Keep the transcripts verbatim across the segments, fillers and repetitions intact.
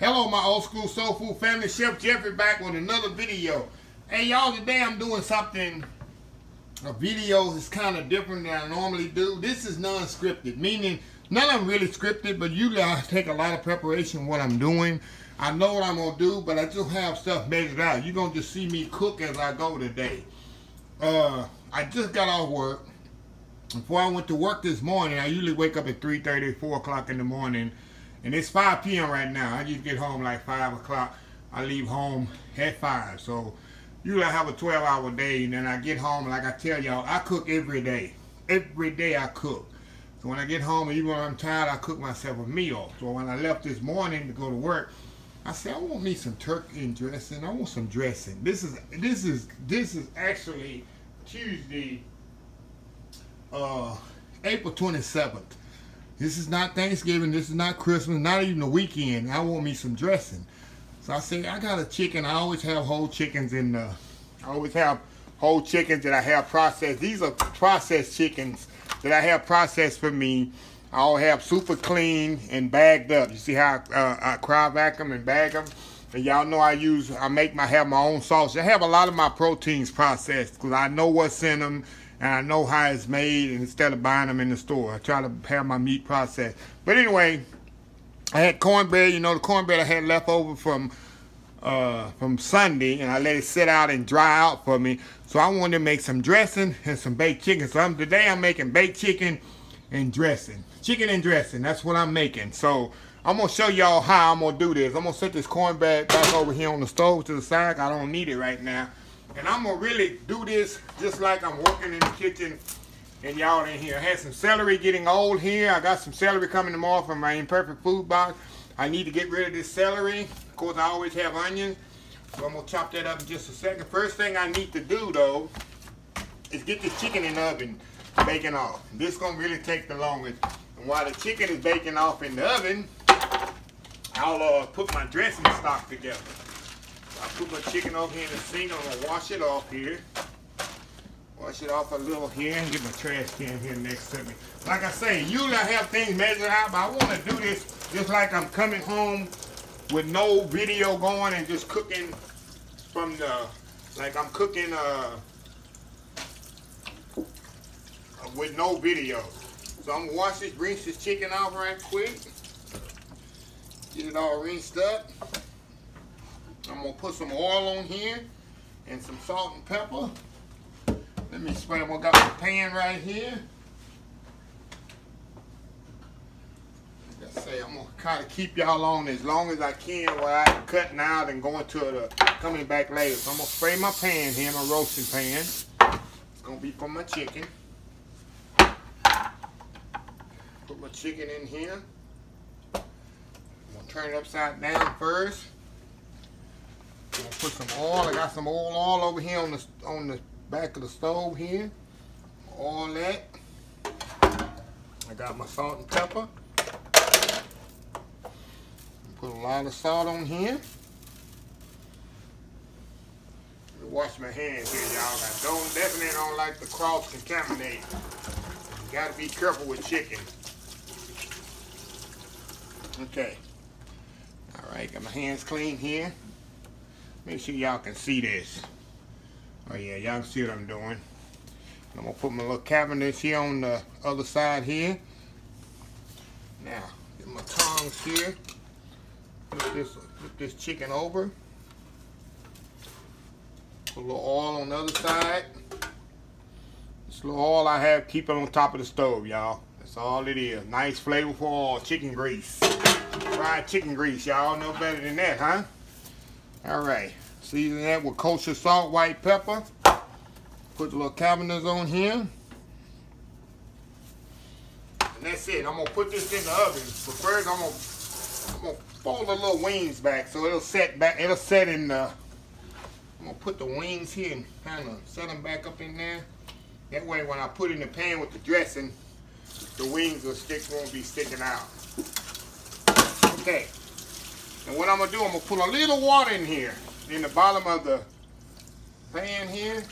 Hello, my old school soul food family. Chef Jeffrey back with another video. Hey, y'all, today I'm doing something, a video is kind of different than I normally do. This is non-scripted, meaning none of them really scripted, but usually I take a lot of preparation what I'm doing. I know what I'm going to do, but I just have stuff measured out. You're going to just see me cook as I go today. Uh, I just got off work. Before I went to work this morning, I usually wake up at three thirty, four o'clock in the morning, and it's five p m right now. I just get home like five o'clock. I leave home at five. So usually I have a twelve hour day, and then I get home, like I tell y'all, I cook every day. Every day I cook. So when I get home, even when I'm tired, I cook myself a meal. So when I left this morning to go to work, I said, I want me some turkey and dressing. I want some dressing. This is, this is, this is actually Tuesday, Uh, April twenty-seventh. This is not Thanksgiving. This is not Christmas. Not even the weekend. I want me some dressing. So I say I got a chicken. I always have whole chickens in the. I always have whole chickens that I have processed. These are processed chickens that I have processed for me. I'll have super clean and bagged up. You see how I, uh, I cryo vacuum and bag them. And y'all know I use. I make my have my own sauce. I have a lot of my proteins processed because I know what's in them. And I know how it's made instead of buying them in the store. I try to have my meat processed. But anyway, I had cornbread. You know, the cornbread I had left over from uh, from Sunday. And I let it sit out and dry out for me. So I wanted to make some dressing and some baked chicken. So I'm, today I'm making baked chicken and dressing. Chicken and dressing. That's what I'm making. So I'm going to show y'all how I'm going to do this. I'm going to set this cornbread back over here on the stove to the side. I don't need it right now. And I'm going to really do this just like I'm working in the kitchen and y'all in here. I had some celery getting old here. I got some celery coming tomorrow from my Imperfect Food Box. I need to get rid of this celery. Of course, I always have onions. So I'm going to chop that up in just a second. First thing I need to do, though, is get this chicken in the oven baking off. This is going to really take the longest. And while the chicken is baking off in the oven, I'll uh, put my dressing stock together. I put my chicken over here in the sink. I'm going to wash it off here. Wash it off a little here and get my trash can here next to me. Like I say, usually I have things measured out, but I want to do this just like I'm coming home with no video going and just cooking from the, like I'm cooking uh, with no video. So I'm going to wash this, rinse this chicken off right quick. Get it all rinsed up. I'm going to put some oil on here and some salt and pepper. Let me spray them. I got my pan right here. Like I say, I'm going to kind of keep y'all on as long as I can while I'm cutting out and going to the, coming back later. So I'm going to spray my pan here, my roasting pan. It's going to be for my chicken. Put my chicken in here. I'm going to turn it upside down first. I'm gonna put some oil. I got some oil all over here on the on the back of the stove here. All that. I got my salt and pepper. Put a lot of salt on here. Let me wash my hands here, y'all. I don't definitely don't like the cross contaminate. You gotta be careful with chicken. Okay. All right, got my hands clean here. Make sure y'all can see this. Oh yeah, y'all can see what I'm doing. I'm gonna put my little cabinets here on the other side here. Now, get my tongs here. Flip this, flip this chicken over. Put a little oil on the other side. This little oil I have, keep it on top of the stove, y'all. That's all it is. Nice flavorful oil, chicken grease. Fried chicken grease, y'all know better than that, huh? Alright, season that with kosher salt, white pepper. Put the little cabinets on here. And that's it. I'm going to put this in the oven. But first, I'm going to I'm going to fold the little wings back so it'll set back. It'll set in the... I'm going to put the wings here and kind of set them back up in there. That way, when I put in the pan with the dressing, the wings will stick, won't be sticking out. Okay. And what I'm going to do, I'm going to put a little water in here, in the bottom of the pan here.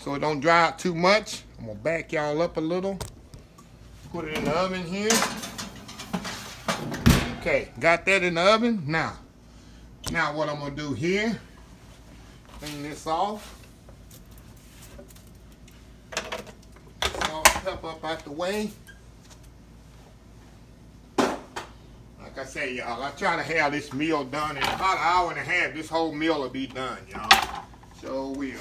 So it don't dry out too much. I'm going to back y'all up a little. Put it in the oven here. Okay, got that in the oven. Now, now what I'm gonna do here, clean this off. Salt and pepper up out the way. Like I say, y'all, I try to have this meal done in about an hour and a half. This whole meal will be done, y'all. So will.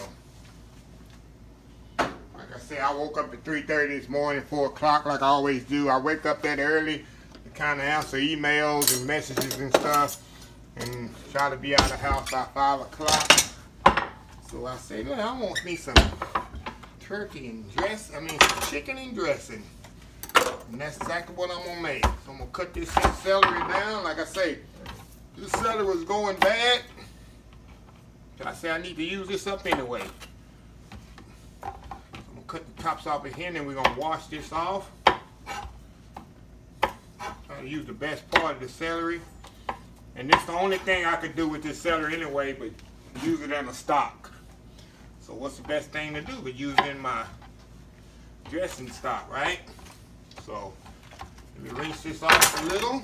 Like I say, I woke up at three thirty this morning, four o'clock, like I always do. I wake up that early to kind of answer emails and messages and stuff, and try to be out of the house by five o'clock. So I say, look, I want me some turkey and dress, I mean, some chicken and dressing. And that's exactly what I'm going to make. So I'm going to cut this celery down. Like I say, this celery was going bad. I say I need to use this up anyway. I'm going to cut the tops off of here, and then we're going to wash this off. Try to use the best part of the celery. And this is the only thing I could do with this celery anyway, but use it in a stock. So what's the best thing to do but use it in my dressing stock, right? So, let me rinse this off a little.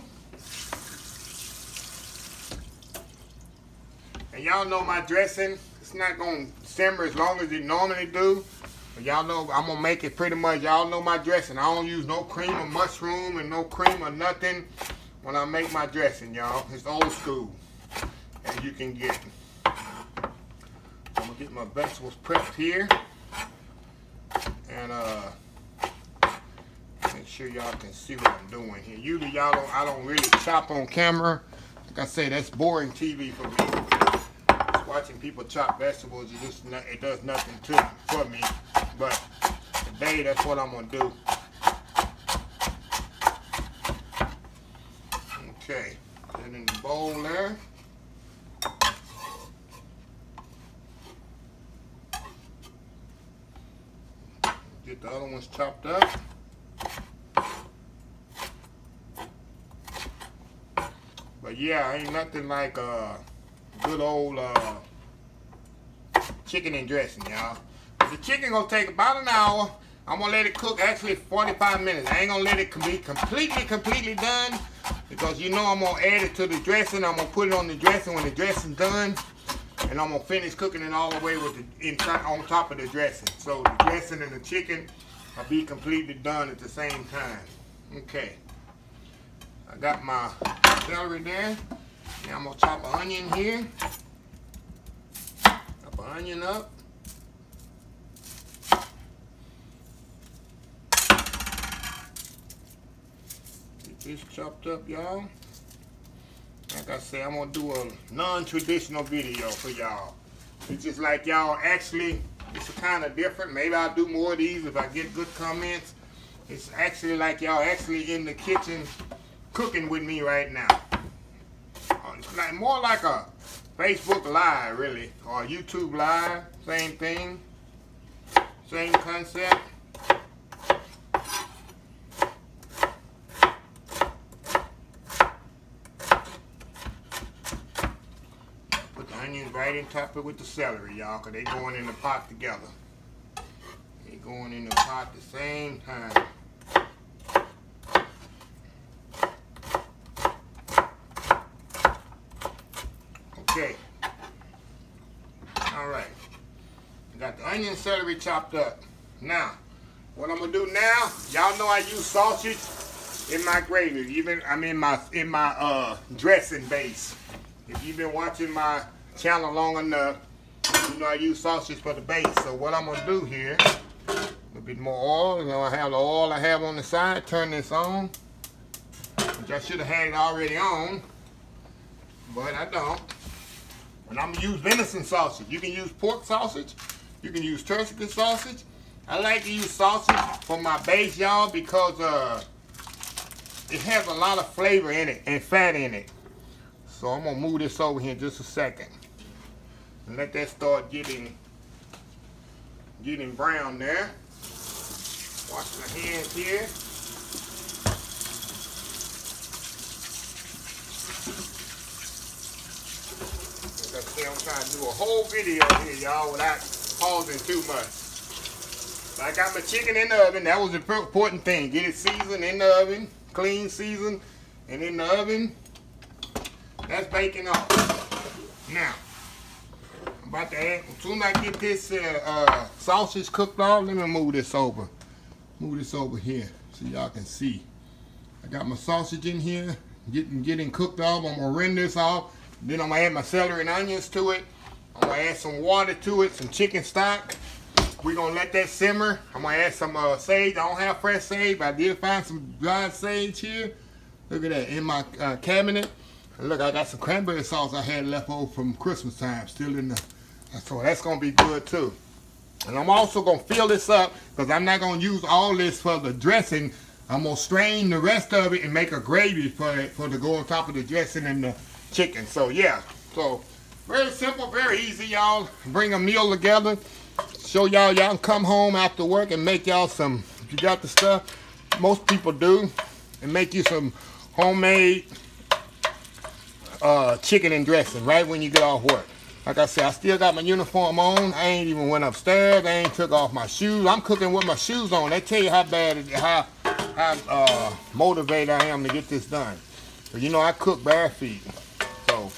And y'all know my dressing, it's not gonna simmer as long as it normally do. But y'all know I'm gonna make it pretty much, y'all know my dressing. I don't use no cream or mushroom and no cream or nothing when I make my dressing, y'all. It's old school, as you can get. I'm gonna get my vegetables prepped here. And, uh, make sure y'all can see what I'm doing here. Usually y'all don't, I don't really chop on camera. Like I say, that's boring T V for me. Just watching people chop vegetables, it just not, it does nothing to for me. But today, that's what I'm gonna do. Okay, put it in the bowl there. Get the other ones chopped up. Yeah, ain't nothing like uh, good old uh, chicken and dressing, y'all. The chicken gonna take about an hour. I'm gonna let it cook actually forty-five minutes. I ain't gonna let it be completely, completely done, because you know I'm gonna add it to the dressing. I'm gonna put it on the dressing when the dressing's done, and I'm gonna finish cooking it all the way with the inside on top of the dressing. So the dressing and the chicken will be completely done at the same time. Okay, I got my celery there. Now I'm gonna chop an onion here. Chop an onion up. Get this chopped up, y'all. Like I said, I'm gonna do a non-traditional video for y'all. It's just like y'all actually, it's kind of different. Maybe I'll do more of these if I get good comments. It's actually like y'all actually in the kitchen cooking with me right now. It's like more like a Facebook Live, really, or YouTube Live. Same thing, same concept. Put the onions right in top of it with the celery, y'all, because they going in the pot together. They going in the pot at the same time. Okay, all right, got the onion and celery chopped up. Now, what I'm gonna do now, y'all know I use sausage in my gravy, even, I mean, my, in my uh, dressing base. If you've been watching my channel long enough, you know I use sausage for the base. So what I'm gonna do here, a little bit more oil, you know, I have the oil I have on the side, turn this on, which I should have had it already on, but I don't. And I'm gonna use venison sausage. You can use pork sausage. You can use Tuscan sausage. I like to use sausage for my base, y'all, because uh, it has a lot of flavor in it and fat in it. So I'm gonna move this over here in just a second and let that start getting getting brown there. Wash my hands here. I'm trying to do a whole video here, y'all, without pausing too much. So I got my chicken in the oven. That was the important thing. Get it seasoned in the oven, clean seasoned, and in the oven. That's baking off. Now, I'm about to add, as soon as I get this uh, uh, sausage cooked off, let me move this over. Move this over here so y'all can see. I got my sausage in here, getting, getting cooked off. I'm gonna render this off. Then I'm gonna add my celery and onions to it. I'm gonna add some water to it, some chicken stock. We're gonna let that simmer. I'm gonna add some uh, sage. I don't have fresh sage, but I did find some dried sage here. Look at that, in my uh, cabinet. And look, I got some cranberry sauce I had left over from Christmas time, still in the, so that's gonna be good too. And I'm also gonna fill this up, because I'm not gonna use all this for the dressing. I'm gonna strain the rest of it and make a gravy for it, for to go on top of the dressing and the chicken. So yeah, so very simple, very easy, y'all. Bring a meal together. Show y'all, y'all can come home after work and make y'all some, if you got the stuff, most people do, and make you some homemade uh, chicken and dressing right when you get off work. Like I said, I still got my uniform on. I ain't even went upstairs. I ain't took off my shoes. I'm cooking with my shoes on. That tell you how bad, it, how, how uh, motivated I am to get this done. So, you know, I cook bare feet. So,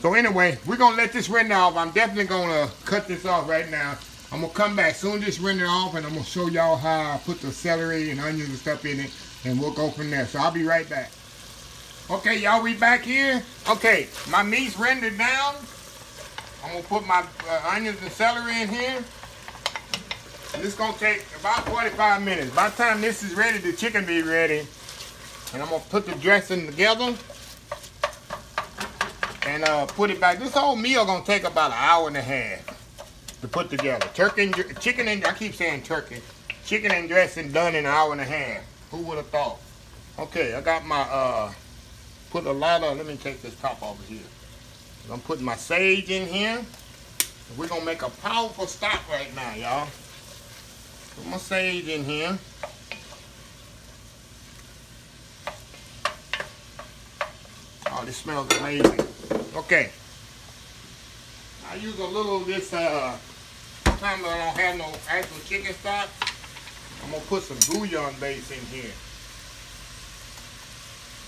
so anyway, we're going to let this render off. I'm definitely going to cut this off right now. I'm going to come back soon as this render off, and I'm going to show y'all how I put the celery and onions and stuff in it, and we'll go from there. So I'll be right back. Okay, y'all, we back here. Okay, my meat's rendered down. I'm going to put my uh, onions and celery in here. And this is going to take about forty-five minutes. By the time this is ready, the chicken be ready. And I'm going to put the dressing together and uh, put it back. This whole meal going to take about an hour and a half to put together. Turkey and, chicken and, I keep saying turkey. Chicken and dressing done in an hour and a half. Who would have thought? Okay, I got my, uh, put a lot of, let me take this top over here. I'm putting my sage in here. We're going to make a powerful stock right now, y'all. Put my sage in here. Oh, this smells amazing. Okay. I use a little of this, uh, time that I don't have no actual chicken stock. I'm going to put some bouillon base in here.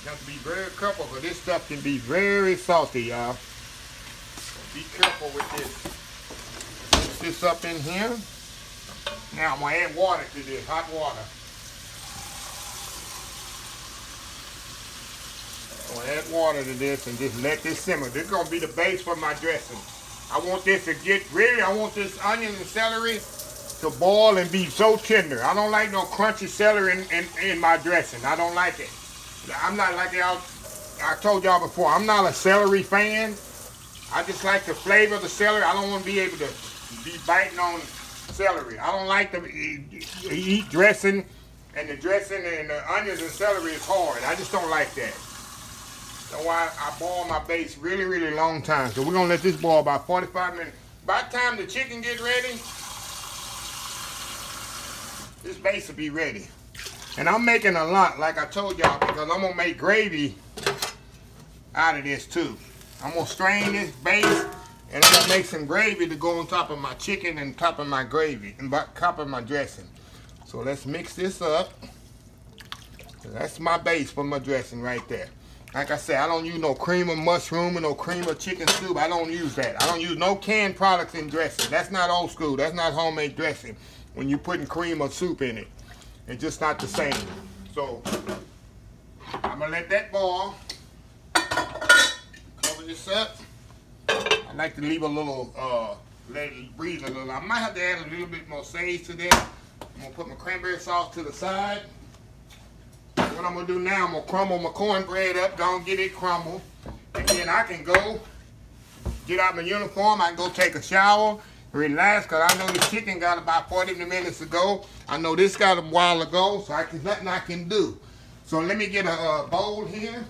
You have to be very careful, because this stuff can be very salty, y'all. Be careful with this. Put this up in here. Now I'm going to add water to this, hot water. I'm going to add water to this and just let this simmer. This is going to be the base for my dressing. I want this to get really, I want this onion and celery to boil and be so tender. I don't like no crunchy celery in, in, in my dressing. I don't like it. I'm not like y'all, I told y'all before, I'm not a celery fan. I just like the flavor of the celery. I don't want to be able to be biting on celery. I don't like to eat dressing, and the dressing and the onions and celery is hard. I just don't like that. So I, I boil my base really, really long time. So we're going to let this boil about forty-five minutes. By the time the chicken gets ready, this base will be ready. And I'm making a lot, like I told y'all, because I'm going to make gravy out of this too. I'm going to strain this base, and I'm going to make some gravy to go on top of my chicken and top of my gravy, and top of my dressing. So let's mix this up. That's my base for my dressing right there. Like I said, I don't use no cream of mushroom or no cream of chicken soup. I don't use that. I don't use no canned products in dressing. That's not old school. That's not homemade dressing when you're putting cream or soup in it. It's just not the same. So I'm going to let that boil. Cover this up. I like to leave a little, uh, let it breathe a little. I might have to add a little bit more sage to that. I'm going to put my cranberry sauce to the side. What I'm going to do now, I'm going to crumble my cornbread up. Don't get it crumbled. And then I can go get out my uniform. I can go take a shower. Relax, because I know the chicken got about forty minutes ago. I know this got a while ago, so I can, nothing I can do. So let me get a uh, bowl here.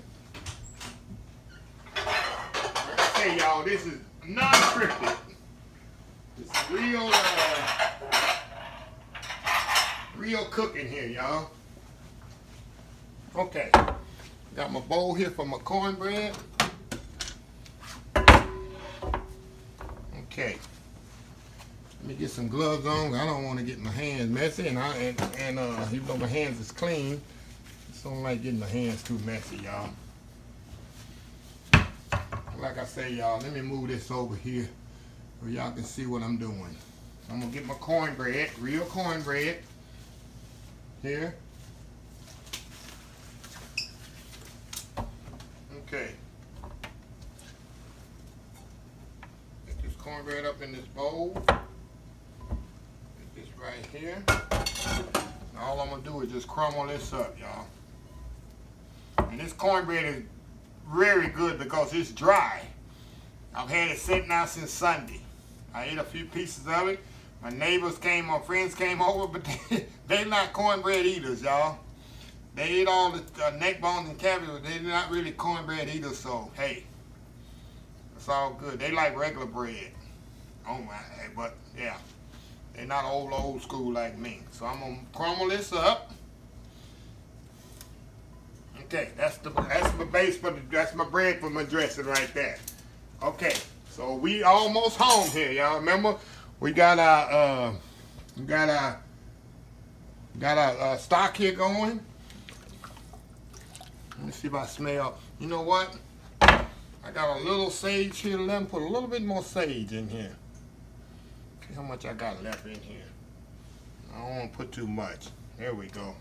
Let me tell y'all, this is non-scripted. It's real, uh, real cooking here, y'all. Okay, got my bowl here for my cornbread. Okay. Let me get some gloves on. I don't want to get my hands messy, and I and, and uh, even though my hands is clean, I just don't like getting my hands too messy, y'all. like I say, y'all, let me move this over here so y'all can see what I'm doing. I'm gonna get my cornbread, real cornbread here. Okay. Get this cornbread up in this bowl. Get this right here. And all I'm gonna do is just crumble this up, y'all. And this cornbread is very good because it's dry. I've had it sitting out since Sunday. I ate a few pieces of it. My neighbors came, my friends came over, but they, they're not cornbread eaters, y'all. They ate all the uh, neck bones and cabbage, but they're not really cornbread eaters, so hey, it's all good. They like regular bread. Oh my, but yeah, they're not old, old school like me. So I'm gonna crumble this up. Okay, that's the that's my base for the, that's my bread for my dressing right there. Okay, so we almost home here, y'all. Remember, we got our uh, we got our got our uh, stock here going. Let me see if I smell. You know what? I got a little sage here. Let me put a little bit more sage in here. See how much I got left in here. I don't want to put too much. There we go.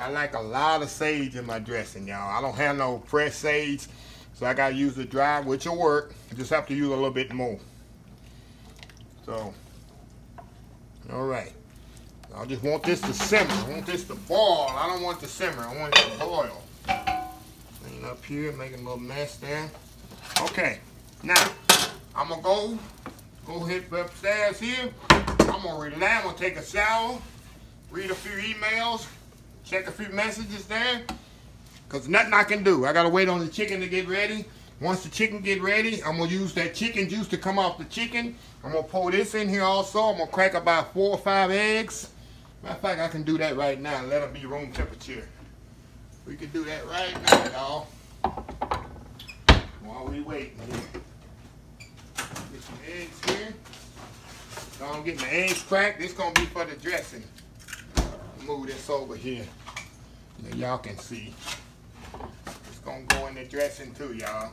I like a lot of sage in my dressing, y'all. I don't have no fresh sage, so I gotta use the dry, which will work. I just have to use a little bit more. So, all right. I just want this to simmer. I want this to boil. I don't want it to simmer. I want it to boil. Clean up here, make a little mess there. Okay. Now, I'm gonna go, go hit upstairs here. I'm gonna relax. I'm gonna take a shower, read a few emails. Check a few messages there, because nothing I can do. I got to wait on the chicken to get ready. Once the chicken get ready, I'm going to use that chicken juice to come off the chicken. I'm going to pour this in here also. I'm going to crack about four or five eggs. Matter of fact, I can do that right now. Let it be room temperature. We can do that right now, y'all, while we waiting here. Get some eggs here. So I'm getting the eggs cracked. This is going to be for the dressing. Move this over here. Y'all can see. It's gonna go in the dressing too, y'all.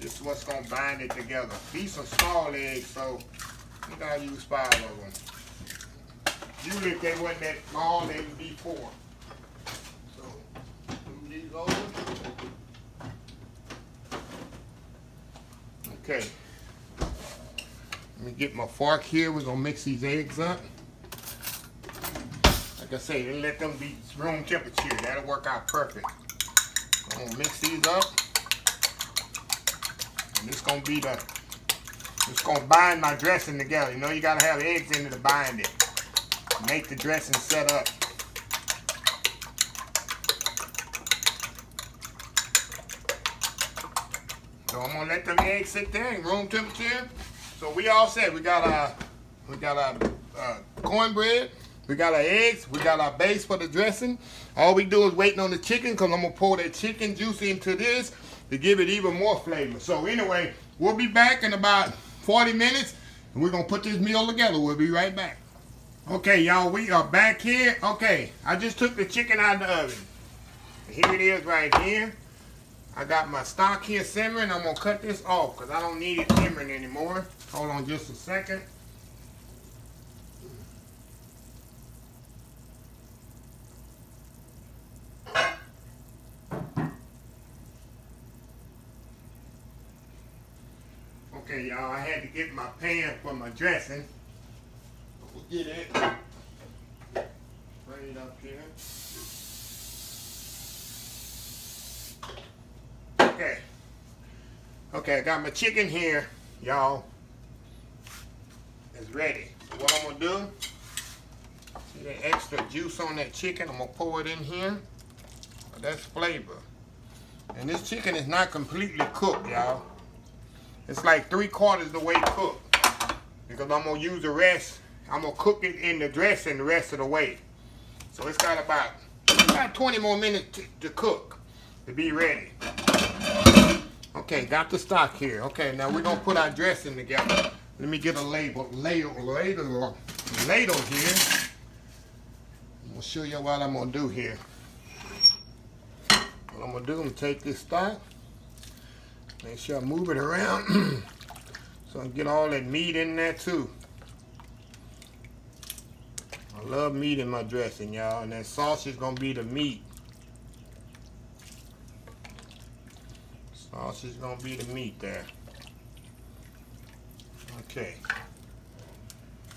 This is what's gonna bind it together. These are small eggs, so we gotta use five of them. Usually if they wasn't that small, they would be four. So move these over. Okay. Let me get my fork here. We're gonna mix these eggs up. Like I say, let them be room temperature. That'll work out perfect. I'm gonna mix these up, and it's gonna be the, it's gonna bind my dressing together. You know, you gotta have eggs in it to bind it, make the dressing set up. So I'm gonna let them eggs sit there in room temperature. So we all set. We got our, we got our uh, cornbread. We got our eggs, we got our base for the dressing. All we do is waiting on the chicken, because I'm going to pour that chicken juice into this to give it even more flavor. So anyway, we'll be back in about forty minutes, and we're going to put this meal together. We'll be right back. Okay, y'all, we are back here. Okay, I just took the chicken out of the oven. Here it is right here. I got my stock here simmering. I'm going to cut this off, because I don't need it simmering anymore. Hold on just a second. Okay, y'all, I had to get my pan for my dressing. We'll get it right up here. Okay. Okay, I got my chicken here, y'all. It's ready. So what I'm going to do, see that extra juice on that chicken, I'm going to pour it in here. That's flavor. And this chicken is not completely cooked, y'all. It's like three quarters the way cooked, because I'm gonna use the rest. I'm gonna cook it in the dressing the rest of the way. So it's got about, about twenty more minutes to, to cook, to be ready. Okay, got the stock here. Okay, now we're gonna put our dressing together. Let me get a label, ladle, ladle, ladle here. I'm gonna show you what I'm gonna do here. What I'm gonna do, I'm gonna take this stock. Make sure I move it around so I can get all that meat in there too. I love meat in my dressing, y'all, and that sausage is gonna be the meat. Sausage is gonna be the meat there. Okay.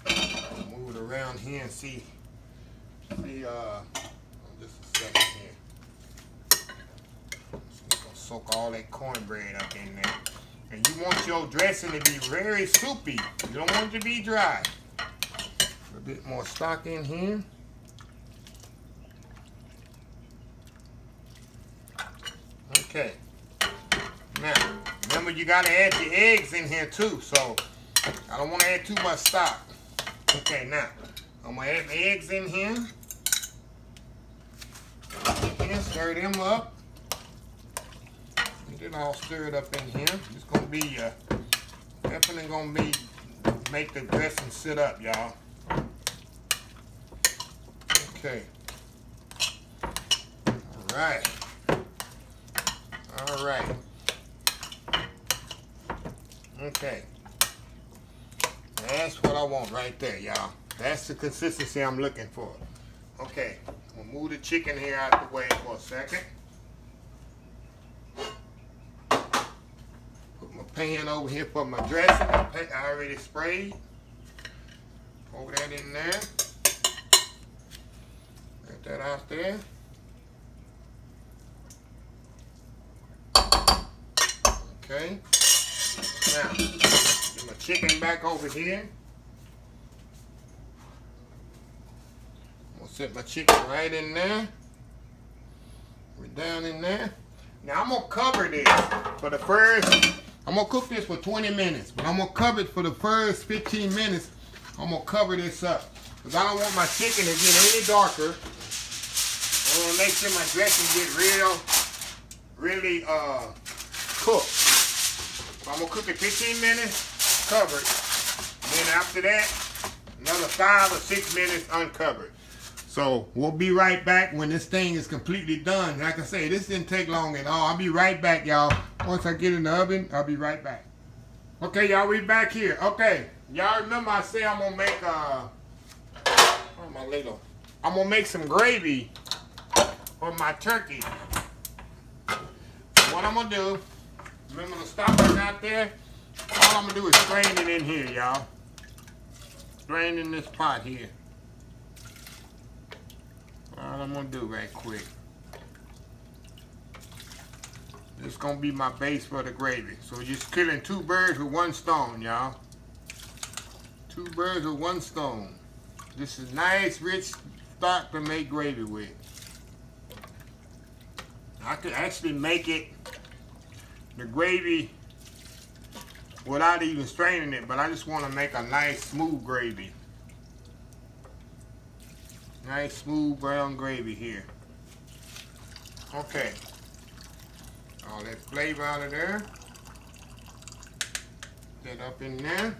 I'll move it around here and see. See, uh, just a second here. Soak all that cornbread up in there. And you want your dressing to be very soupy. You don't want it to be dry. A bit more stock in here. Okay. Now, remember you gotta add the eggs in here too, so I don't wanna add too much stock. Okay, now, I'm gonna add the eggs in here. And stir them up. Then I'll stir it up in here. It's gonna be uh, definitely gonna be make the dressing sit up, y'all. Okay. All right. All right. Okay. That's what I want right there, y'all. That's the consistency I'm looking for. Okay. I'm gonna move the chicken here out the way for a second. Pan over here for my dressing. I already sprayed. Pour that in there. Let that out there. Okay. Now, get my chicken back over here. I'm gonna set my chicken right in there. We're down in there. Now I'm gonna cover this for the first. I'm gonna cook this for twenty minutes, but I'm gonna cover it for the first fifteen minutes. I'm gonna cover this up because I don't want my chicken to get any darker. I'm gonna make sure my dressing get real, really uh, cooked. So I'm gonna cook it fifteen minutes, covered. Then after that, another five or six minutes uncovered. So we'll be right back when this thing is completely done. Like I say, this didn't take long at all. I'll be right back, y'all. Once I get in the oven, I'll be right back. Okay, y'all, we back here. Okay, y'all remember I say I'm gonna make uh, where's my ladle? I'm gonna make some gravy for my turkey. What I'm gonna do? Remember the stoppers out there? All I'm gonna do is strain it in here, y'all. Strain in this pot here. All I'm gonna do right quick. It's gonna be my base for the gravy. So we're just killing two birds with one stone, y'all. Two birds with one stone. This is nice, rich stock to make gravy with. I could actually make it, the gravy, without even straining it, but I just wanna make a nice, smooth gravy. Nice, smooth, brown gravy here. Okay. All that flavor out of there. Get that up in there.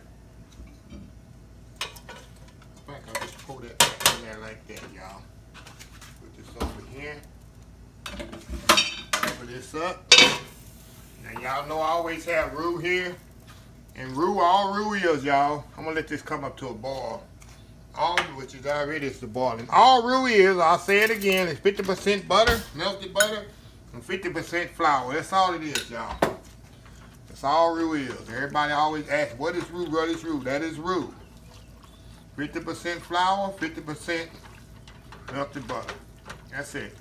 I think I'll just pour that back in there like that, y'all. Put this over here. Cover this up. Now, y'all know I always have roux here. And roux, all roux is, y'all. I'm going to let this come up to a boil. All, which is already is the boiling. All roux is, I'll say it again, it's fifty percent butter, melted butter. And fifty percent flour. That's all it is, y'all. That's all roux is. Everybody always asks, what is roux? What is roux? That is roux. fifty percent flour, fifty percent melted butter. That's it.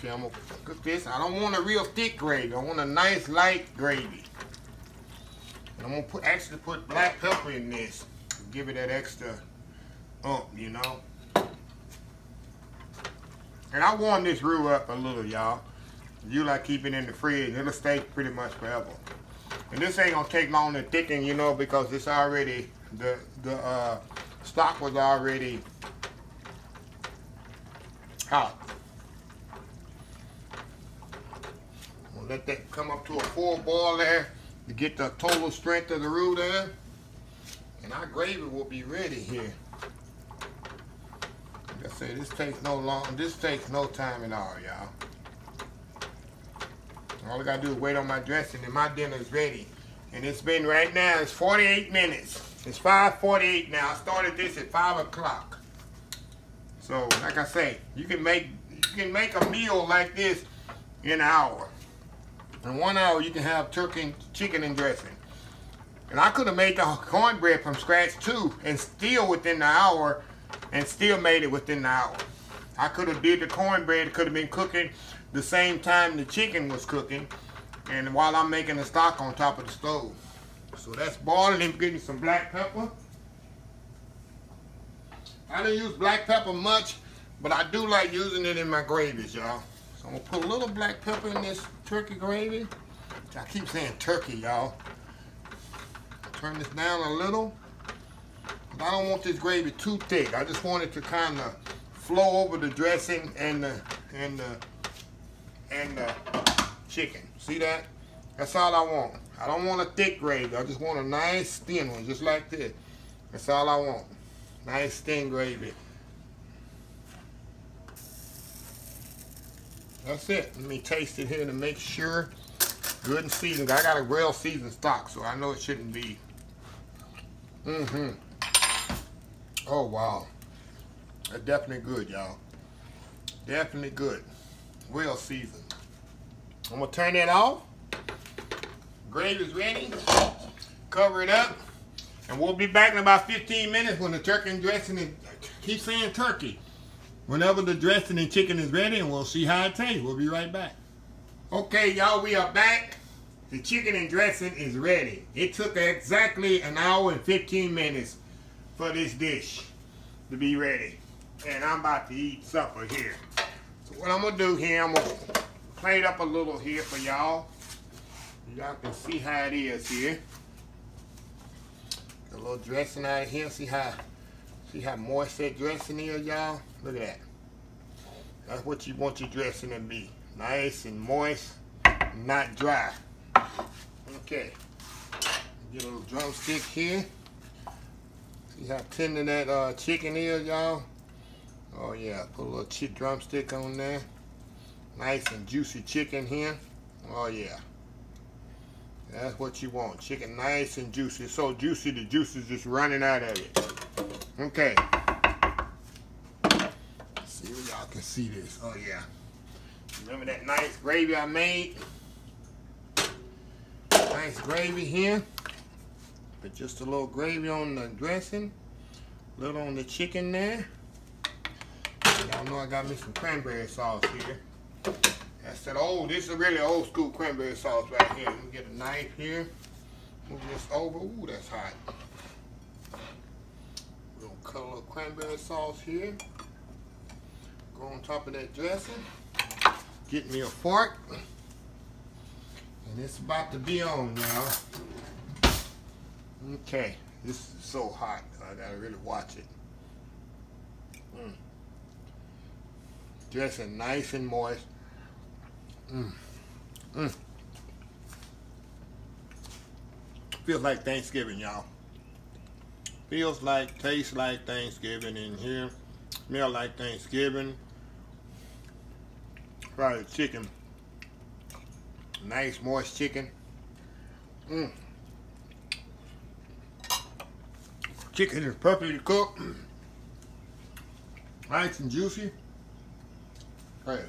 Okay, I'm going to cook this. I don't want a real thick gravy. I want a nice, light gravy. And I'm going to put, actually put black pepper in this. Give it that extra ump, you know. And I warm this roux up a little, y'all. You like keep it in the fridge. It'll stay pretty much forever. And this ain't gonna take long to thicken, you know, because it's already, the, the uh, stock was already hot. I'm gonna let that come up to a full boil there to get the total strength of the roux there. And our gravy will be ready here. Like I say, this takes no long, this takes no time at all, y'all. All I gotta do is wait on my dressing and my dinner is ready. And it's been right now, it's forty-eight minutes. It's five forty-eight now. I started this at five o'clock. So like I say, you can make you can make a meal like this in an hour. In one hour you can have turkey, chicken and dressing. And I could have made the cornbread from scratch too and still within the hour and still made it within the hour. I could have did the cornbread, could have been cooking the same time the chicken was cooking, and while I'm making the stock on top of the stove. So that's boiling. I'm getting some black pepper. I don't use black pepper much, but I do like using it in my gravies, y'all. So I'm gonna put a little black pepper in this turkey gravy. I keep saying turkey, y'all. Turn this down a little. I don't want this gravy too thick. I just want it to kind of flow over the dressing and the and the and the chicken. See that? That's all I want. I don't want a thick gravy. I just want a nice thin one, just like this. That's all I want. Nice thin gravy. That's it. Let me taste it here to make sure. Good and seasoned. I got a well seasoned stock, so I know it shouldn't be. Mm-hmm. Oh wow. That's definitely good, y'all. Definitely good. Well seasoned. I'm gonna turn that off. Gravy's ready. Cover it up. And we'll be back in about fifteen minutes when the turkey and dressing and keep saying turkey. Whenever the dressing and chicken is ready, and we'll see how it tastes. We'll be right back. Okay, y'all, we are back. The chicken and dressing is ready. It took exactly an hour and fifteen minutes for this dish to be ready. And I'm about to eat supper here. So what I'm gonna do here, I'm gonna plate up a little here for y'all. Y'all can see how it is here. Get a little dressing out of here. See how see how moist that dressing is, y'all? Look at that. That's what you want your dressing to be. Nice and moist, not dry. Okay. Get a little drumstick here. See how tender that uh, chicken is, y'all? Oh yeah, put a little drumstick on there. Nice and juicy chicken here. Oh yeah. That's what you want. Chicken nice and juicy. It's so juicy the juice is just running out of it. Okay. Let's see if y'all can see this. Oh yeah. Remember that nice gravy I made? Nice gravy here. Put just a little gravy on the dressing. A little on the chicken there. Y'all know I got me some cranberry sauce here. That's that old, this is really old school cranberry sauce right here. Let me get a knife here. Move this over. Ooh, that's hot. We're gonna cut a little cranberry sauce here. Go on top of that dressing. Get me a fork. And it's about to be on now. Okay, this is so hot. I gotta really watch it. Mm. Dressing nice and moist. Mm. Mm. Feels like Thanksgiving, y'all. Feels like, tastes like Thanksgiving in here. Smell like Thanksgiving. Fried chicken. Nice, moist chicken. Mm. Chicken is perfectly cooked. Nice and juicy. Hey.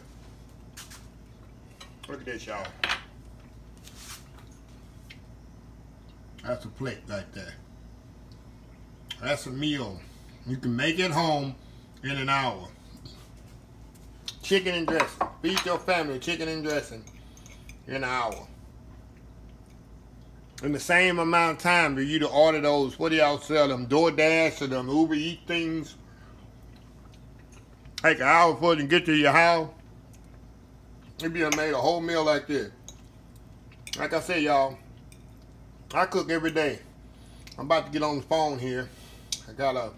Look at this, y'all. That's a plate right there. That's a meal. You can make it home in an hour. Chicken and dressing. Feed your family chicken and dressing in an hour. In the same amount of time for you to order those, what do y'all sell them, DoorDash or them Uber Eat things? Take an hour for it to get to your house. It'd be made a whole meal like this. Like I said, y'all, I cook every day. I'm about to get on the phone here. I got a,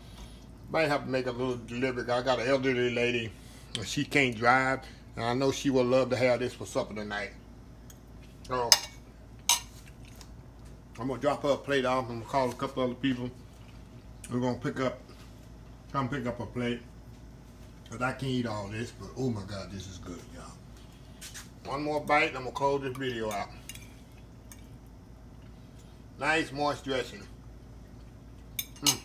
might have to make a little delivery. I got an elderly lady, and she can't drive. And I know she would love to have this for supper tonight. So, I'm gonna drop her a plate off. I'm gonna call a couple other people. We're gonna pick up, come pick up a plate. Cause I can't eat all this, but oh my God, this is good, y'all. One more bite and I'm gonna close this video out. Nice moist dressing. Mm.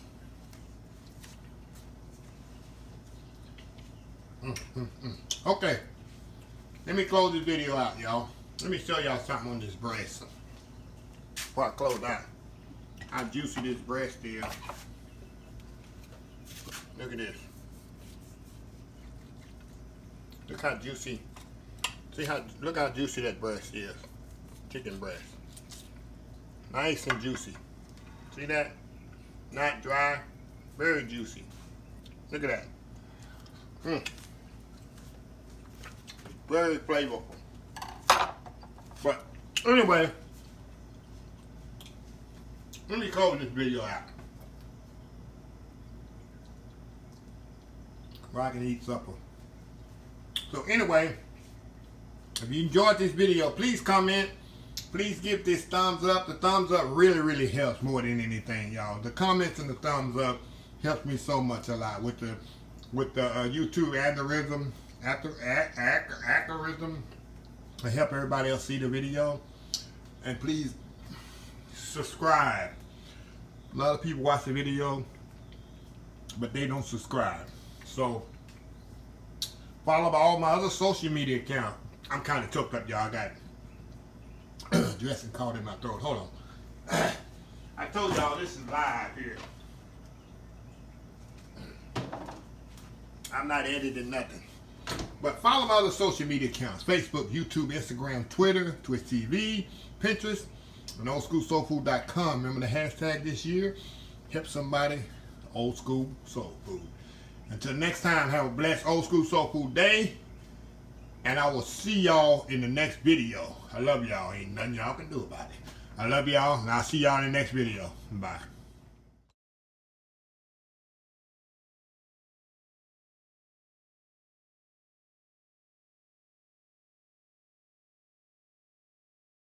Mm, mm, mm. Okay, let me close this video out, y'all. Let me show y'all something on this breast before I close out. How juicy this breast is. Look at this. Look how juicy. See how, look how juicy that breast is. Chicken breast. Nice and juicy. See that? Not dry. Very juicy. Look at that. Mm. Very flavorful. But anyway, let me close this video out. Where I can eat supper. So anyway, if you enjoyed this video, please comment. Please give this thumbs up. The thumbs up really, really helps more than anything, y'all. The comments and the thumbs up helps me so much a lot with the with the uh, YouTube algorithm, after algorithm, to help everybody else see the video. And please subscribe. A lot of people watch the video, but they don't subscribe. So follow by all my other social media accounts. I'm kind of choked up, y'all. I got dressing caught in my throat. Hold on. I told y'all this is live here. I'm not editing nothing. But follow my other social media accounts. Facebook, YouTube, Instagram, Twitter, Twitch T V, Pinterest, and Old School Soul Food dot com. Remember the hashtag this year? Help somebody, Old School Soul Food. Until next time, have a blessed Old School Soul Food day. And I will see y'all in the next video. I love y'all. Ain't nothing y'all can do about it. I love y'all, and I'll see y'all in the next video. Bye.